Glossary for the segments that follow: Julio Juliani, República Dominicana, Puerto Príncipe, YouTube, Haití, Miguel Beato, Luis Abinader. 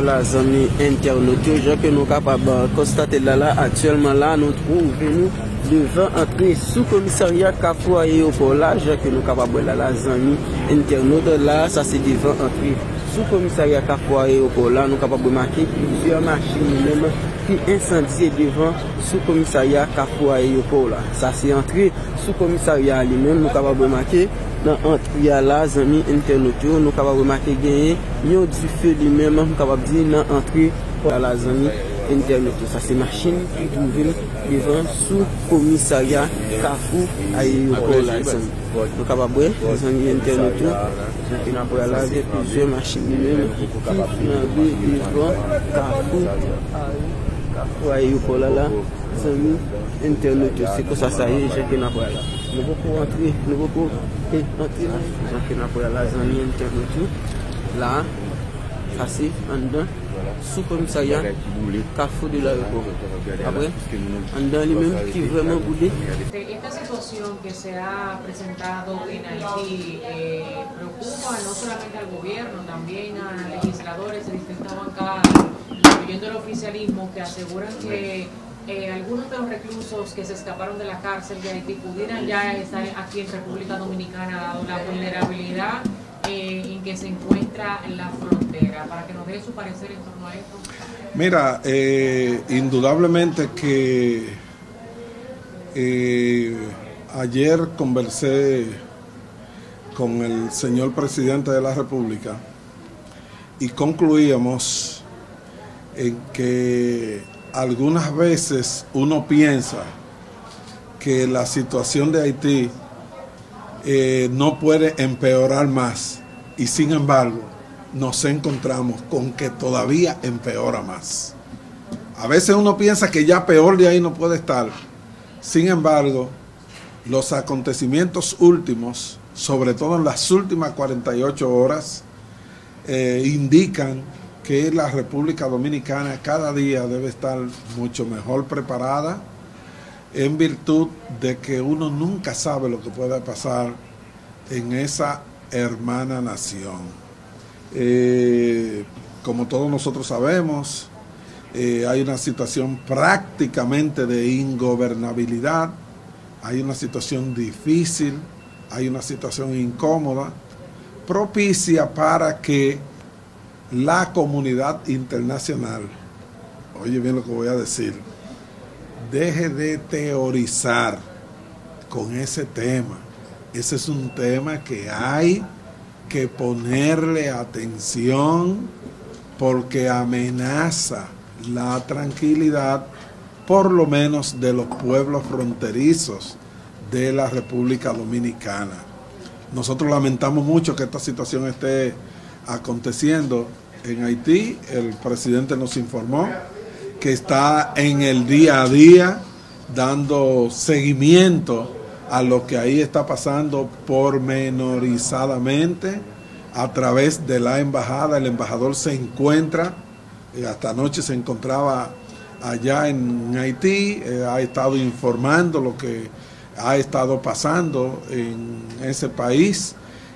voilà, amis internautes, je que nous capables constater là actuellement là nous trouvons devant entrée sous commissariat Carrefour Aéroport là, je que nous capables là amis internautes là, ça c'est devant entrée sous commissariat Carrefour Aéroport là, nous capables marquer plusieurs machines même qui incendiées devant sous commissariat Carrefour Aéroport là. Ça c'est entrée sous commissariat lui-même, nous capables marquer dans l'entrée là, les amis internautes, nous capables remarquer gagner, nous avons du feu lui-même, nous capables dire dans l'entrée là, les amis internautes. Ça c'est machine qui trouve devant sous commissariat Carrefour Aéroport là. Nous capables les amis internautes, nous avons là plusieurs machines lui-même qui devant Carrefour Aéroport là, les amis internautes. C'est comme ça ça y est, j'ai que nous pouvons entrer là, les amis internautes. Là, passer en dedans, sous commissariat, Carrefour de l'aéroport. Après, en dedans lui-même qui vraiment boulé. Esta situación que se ha presentado en Haití preocupa no solamente al gobierno, también a legisladores de distintas bancadas, incluyendo el oficialismo, que aseguran que algunos de los reclusos que se escaparon de la cárcel de Haití pudieran ya estar aquí en República Dominicana, dado la vulnerabilidad en que se encuentra en la frontera. Para que nos dé su parecer en torno a esto. Mira, indudablemente que ayer conversé con el señor presidente de la República y concluíamos en que algunas veces uno piensa que la situación de Haití no puede empeorar más y sin embargo nos encontramos con que todavía empeora más. A veces uno piensa que ya peor de ahí no puede estar. Sin embargo, los acontecimientos últimos, sobre todo en las últimas 48 horas, indican que la República Dominicana cada día debe estar mucho mejor preparada, en virtud de que uno nunca sabe lo que pueda pasar en esa hermana nación. Como todos nosotros sabemos, hay una situación prácticamente de ingobernabilidad, hay una situación difícil, hay una situación incómoda, propicia para que la comunidad internacional, oye bien lo que voy a decir, deje de teorizar con ese tema. Ese es un tema que hay que ponerle atención porque amenaza la tranquilidad, por lo menos de los pueblos fronterizos de la República Dominicana. Nosotros lamentamos mucho que esta situación esté aconteciendo en Haití. El presidente nos informó que está en el día a día dando seguimiento a lo que ahí está pasando pormenorizadamente a través de la embajada. El embajador se encuentra, hasta anoche se encontraba allá en Haití, ha estado informando lo que ha estado pasando en ese país.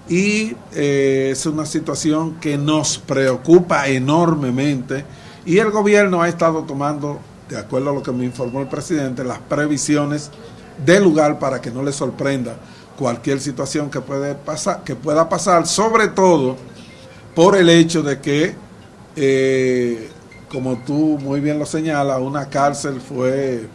Y es una situación que nos preocupa enormemente y el gobierno ha estado tomando, de acuerdo a lo que me informó el presidente, las previsiones del lugar para que no le sorprenda cualquier situación que pueda pasar, sobre todo por el hecho de que, como tú muy bien lo señalas, una cárcel fue,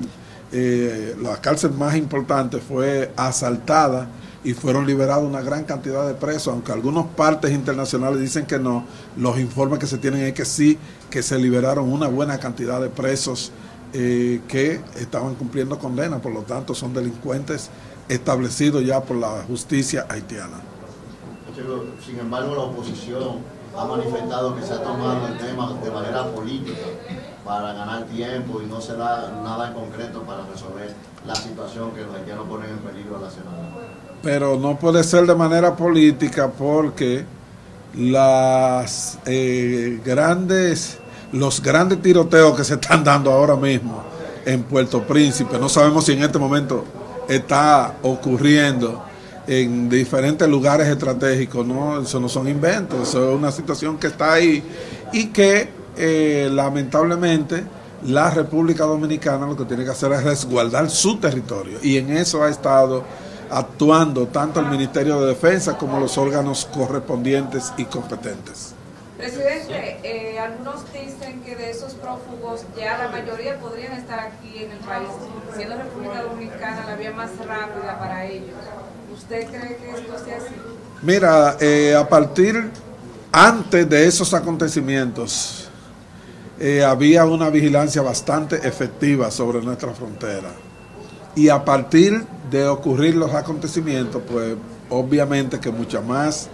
la cárcel más importante fue asaltada y fueron liberados una gran cantidad de presos, aunque algunas partes internacionales dicen que no. Los informes que se tienen es que sí, que se liberaron una buena cantidad de presos que estaban cumpliendo condena, por lo tanto son delincuentes establecidos ya por la justicia haitiana. Sin embargo, la oposición ha manifestado que se ha tomado el tema de manera política para ganar tiempo y no se da nada en concreto para resolver la situación que los haitianos ponen en peligro a la ciudadanía. Pero no puede ser de manera política porque las los grandes tiroteos que se están dando ahora mismo en Puerto Príncipe, no sabemos si en este momento está ocurriendo en diferentes lugares estratégicos, no, eso no son inventos, eso es una situación que está ahí y que lamentablemente, la República Dominicana lo que tiene que hacer es resguardar su territorio, y en eso ha estado actuando tanto el Ministerio de Defensa como los órganos correspondientes y competentes. Presidente, algunos dicen que de esos prófugos ya la mayoría podrían estar aquí en el país, siendo República Dominicana la vía más rápida para ellos. ¿Usted cree que esto sea así? Mira, antes de esos acontecimientos, había una vigilancia bastante efectiva sobre nuestra frontera. Y a partir de ocurrir los acontecimientos, pues obviamente que mucha más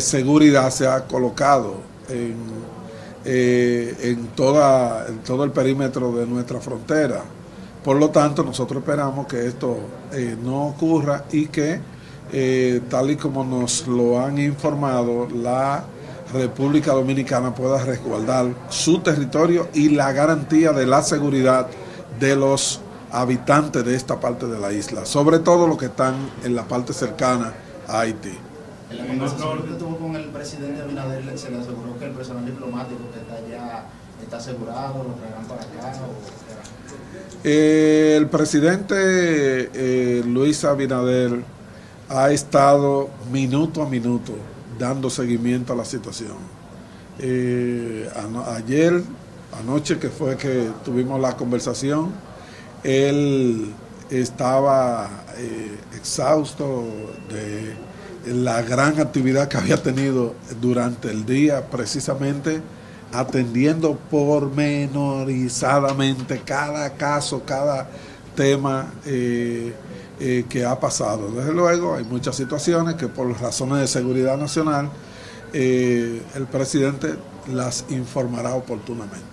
seguridad se ha colocado en todo el perímetro de nuestra frontera. Por lo tanto, nosotros esperamos que esto no ocurra y que, tal y como nos lo han informado, la República Dominicana pueda resguardar su territorio y la garantía de la seguridad de los habitantes de esta parte de la isla, sobre todo los que están en la parte cercana a Haití. En la conversación que tuvo con el presidente Abinader, se le aseguró que el personal diplomático que está allá está asegurado, lo traerán para acá. El presidente Luis Abinader ha estado minuto a minuto dando seguimiento a la situación. Anoche que fue que tuvimos la conversación, él estaba exhausto de la gran actividad que había tenido durante el día, precisamente atendiendo pormenorizadamente cada caso, cada tema que ha pasado. Desde luego hay muchas situaciones que por razones de seguridad nacional el presidente las informará oportunamente.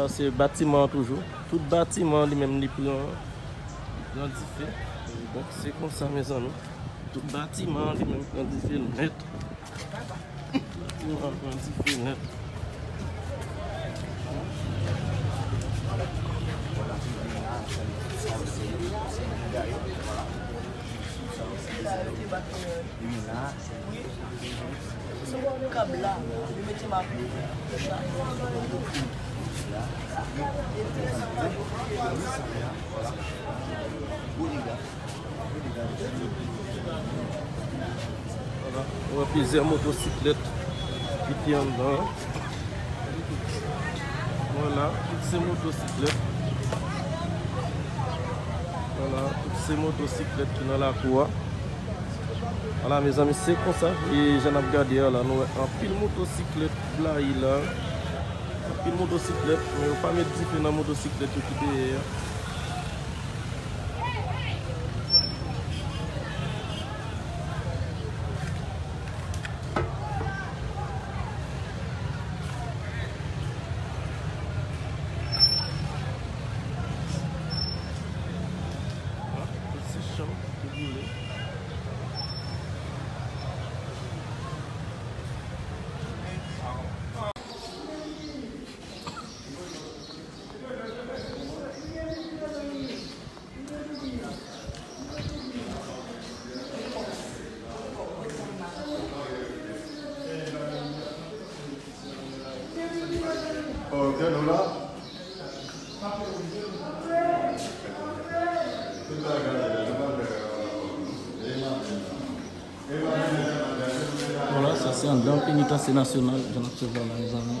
Ça c'est bâtiment toujours. Tout bâtiment lui-même grandifie. Donc c'est comme ça mes amis. Tout bâtiment lui-même grandifie le mètre. On a plusieurs motocyclettes qui tiennent dedans. Voilà, toutes ces motocyclettes. Voilà, toutes ces motocyclettes qui sont dans la cour. Voilà mes amis, c'est comme ça. Et j'en ai regardé là, nous en pile motocyclette là, il a. En pile motocyclette, mais on ne peut pas mettre différentes motocyclettes qui sont derrière. Voilà, ça c'est un grand pénitencier national, j'en observe là mes amis.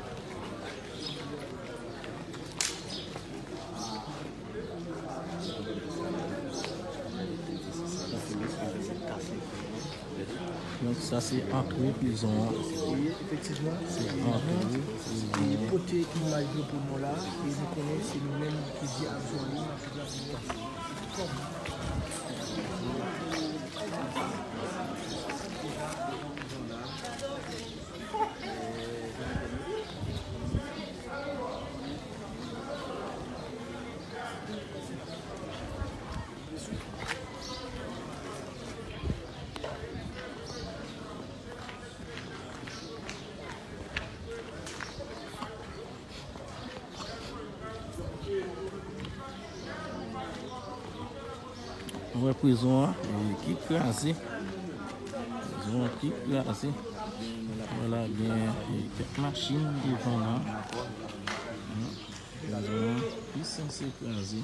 Donc ça c'est entrée prison. Effectivement, c'est entrée. Les potés qui m'a dit pour moi là, ils nous connaissent, c'est nous-mêmes qui dit absolument la prison qui crasée, prison qui crasée. Voilà, bien quelques machines devant là. Prison qui censée craser.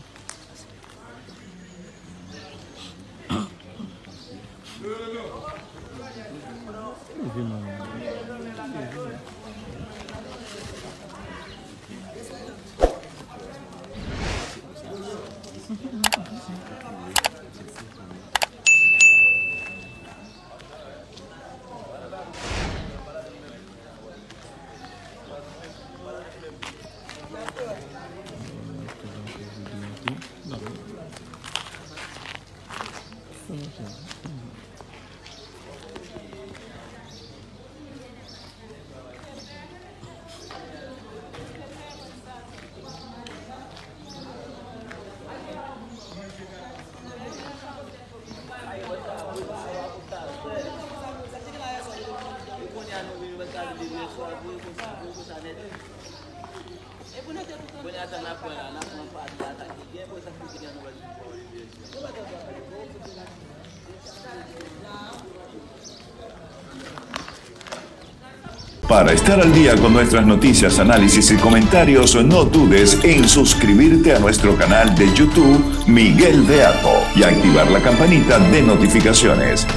Thank you. Para estar al día con nuestras noticias, análisis y comentarios, no dudes en suscribirte a nuestro canal de YouTube Miguel Beato y activar la campanita de notificaciones.